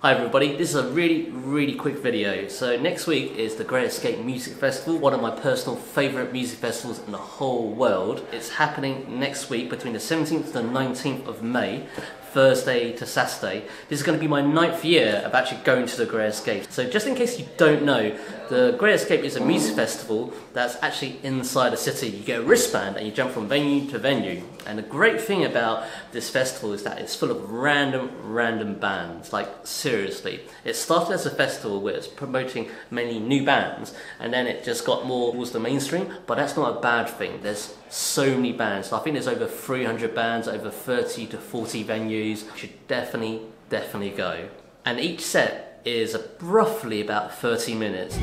Hi everybody, this is a really quick video. So next week is the Great Escape Music Festival, one of my personal favourite music festivals in the whole world. It's happening next week between the 17th to the 19th of May, Thursday to Saturday. This is going to be my 9th year of actually going to the Great Escape. So just in case you don't know, the Great Escape is a music festival that's actually inside a city. You get a wristband and you jump from venue to venue. And the great thing about this festival is that it's full of random bands, like seriously. It started as a festival where it's promoting many new bands, and then it just got more towards the mainstream, but that's not a bad thing. There's so many bands. I think there's over 300 bands, over 30 to 40 venues. You should definitely go. And each set is roughly about 30 minutes.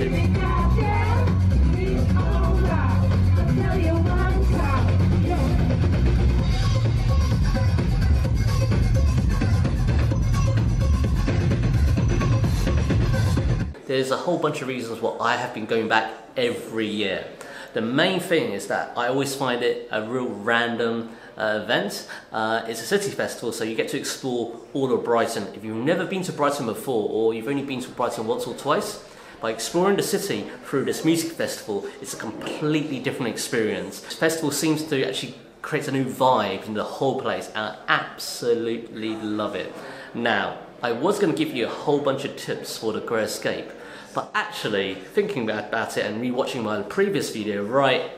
There's a whole bunch of reasons why I have been going back every year. The main thing is that I always find it a real random event. It's a city festival, so you get to explore all of Brighton. If you've never been to Brighton before, or you've only been to Brighton once or twice, by exploring the city through this music festival, it's a completely different experience. This festival seems to actually create a new vibe in the whole place, and I absolutely love it. Now, I was going to give you a whole bunch of tips for the Great Escape, but actually, thinking about it and rewatching my previous video right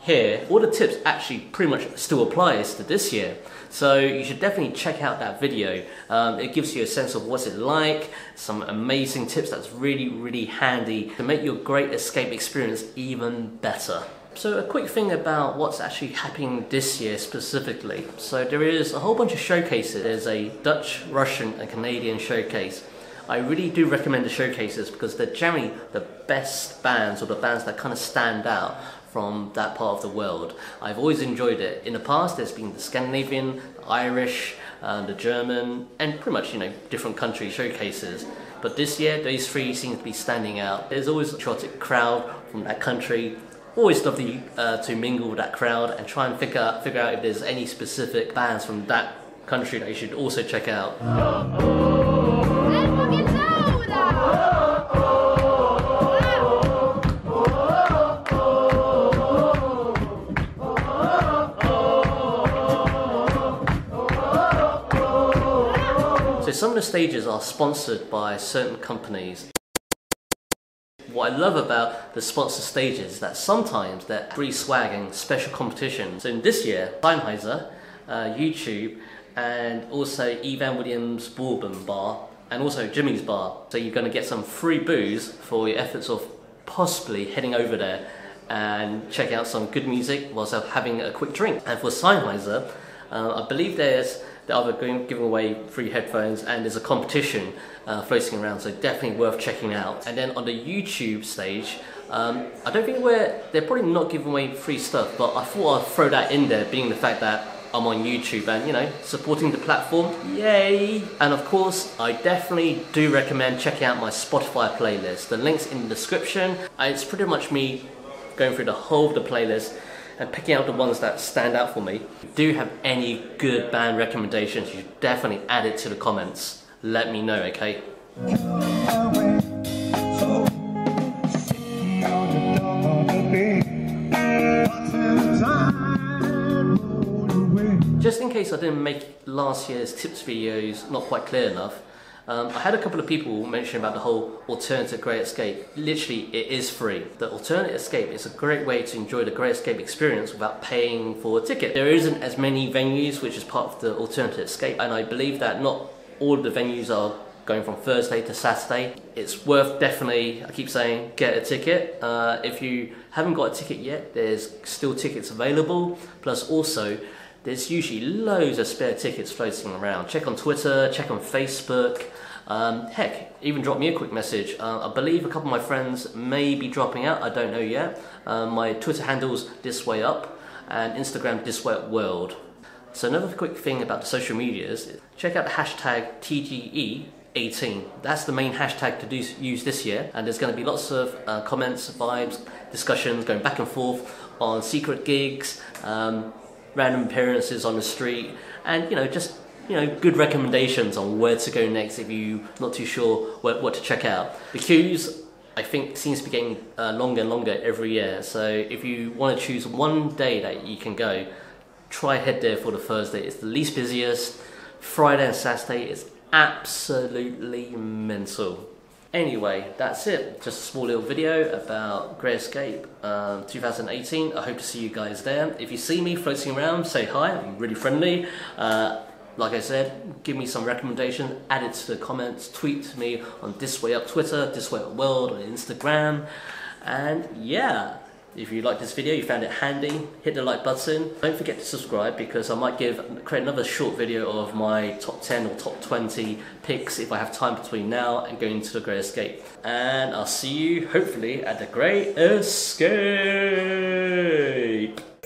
here, all the tips actually pretty much still applies to this year. So you should definitely check out that video. It gives you a sense of what's it like, some amazing tips that's really handy to make your Great Escape experience even better. So a quick thing about what's actually happening this year specifically. So there is a whole bunch of showcases. There's a Dutch, Russian and Canadian showcase. I really do recommend the showcases because they're generally the best bands, or the bands that kind of stand out from that part of the world. I've always enjoyed it. In the past there's been the Scandinavian, the Irish, the German and pretty much, you know, different country showcases. But this year those three seem to be standing out. There's always a chaotic crowd from that country. Always lovely to mingle with that crowd and try and figure out if there's any specific bands from that country that you should also check out. So some of the stages are sponsored by certain companies. What I love about the sponsor stages is that sometimes they're free swag and special competitions. So in this year, Sennheiser, YouTube, and also Evan Williams Bourbon Bar, and also Jimmy's Bar. So you're going to get some free booze for your efforts of possibly heading over there and check out some good music whilst having a quick drink. And for Sennheiser, I believe there's the other giving away free headphones, and there's a competition floating around, so definitely worth checking out. And then on the YouTube stage, I don't think they're probably not giving away free stuff, but I thought I'd throw that in there, being the fact that I'm on YouTube and, you know, supporting the platform, yay! And of course, I definitely do recommend checking out my Spotify playlist. The link's in the description. It's pretty much me going through the whole of the playlist and picking out the ones that stand out for me. If you do have any good band recommendations, you should definitely add it to the comments. Let me know, okay? Just in case I didn't make last year's tips videos not quite clear enough, I had a couple of people mention about the whole alternative Great Escape. Literally, it is free. The alternative escape is a great way to enjoy the Great Escape experience without paying for a ticket. There isn't as many venues, which is part of the alternative escape, and I believe that not all of the venues are going from Thursday to Saturday. It's worth definitely, I keep saying, get a ticket. If you haven't got a ticket yet, there's still tickets available, plus also, there's usually loads of spare tickets floating around. Check on Twitter, check on Facebook. Heck, even drop me a quick message. I believe a couple of my friends may be dropping out, I don't know yet. My Twitter handle's This Way Up and Instagram This Way Up World. So another quick thing about the social medias, check out the hashtag TGE18. That's the main hashtag to use this year, and there's going to be lots of comments, vibes, discussions going back and forth on secret gigs, random appearances on the street, and, you know, just you know, good recommendations on where to go next if you're not too sure what to check out. The queues, I think, seems to be getting longer and longer every year. So if you want to choose one day that you can go, try head there for the Thursday. It's the least busiest. Friday and Saturday is absolutely mental. Anyway, that's it. Just a small little video about Great Escape 2018. I hope to see you guys there. If you see me floating around, say hi. I'm really friendly. Like I said, give me some recommendation, add it to the comments, tweet to me on This Way Up Twitter, This Way Up World, on Instagram. And yeah, if you liked this video, you found it handy, hit the like button. Don't forget to subscribe, because I might create another short video of my top 10 or top 20 picks if I have time between now and going to the Great Escape. And I'll see you hopefully at the Great Escape.